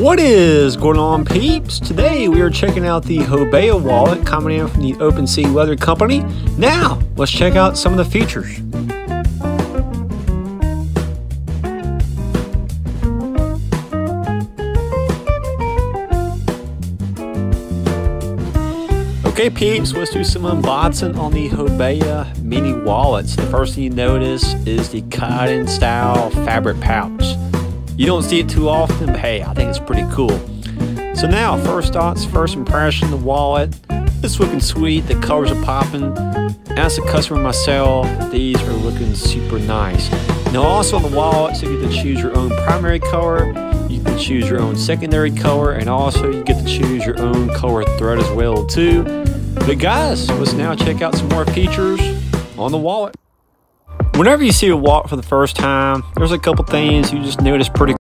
What is going on, peeps? Today we are checking out the Hobea wallet coming in from the Open Sea Leather Company. Now let's check out some of the features. Okay peeps, let's do some unboxing on the Hobea mini wallets. The first thing you notice is the cotton style fabric pouch. You don't see it too often, but hey, I think it's pretty cool. So now, first thoughts, first impression, the wallet. It's looking sweet, the colors are popping. As a customer myself, these are looking super nice. Now also on the wallet, so you get to choose your own primary color, you can choose your own secondary color, and also you get to choose your own color thread as well too. But guys, let's now check out some more features on the wallet. Whenever you see a wallet for the first time, there's a couple things you just notice pretty quick.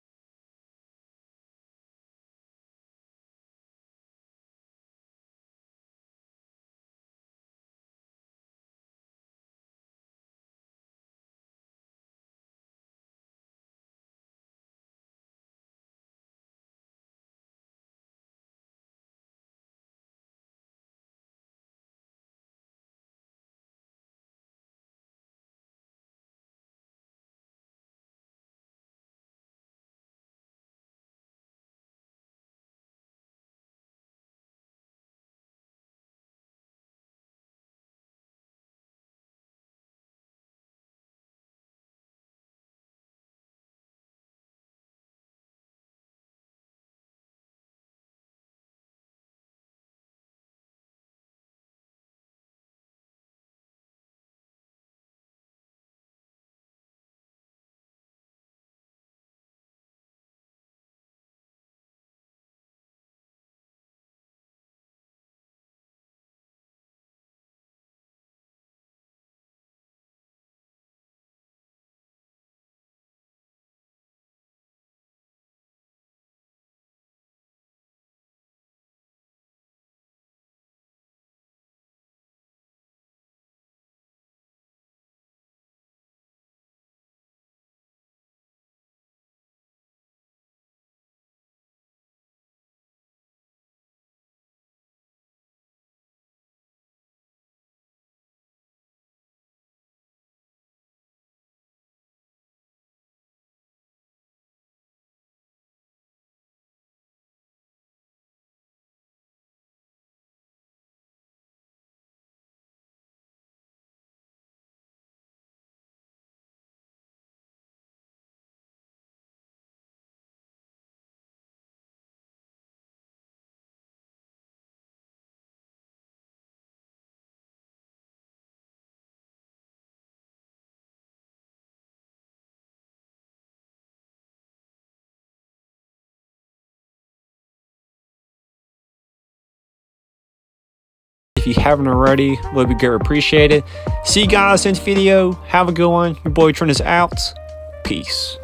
If you haven't already, would be greatly appreciated. See you guys in this video. Have a good one. Your boy Trent is out. Peace.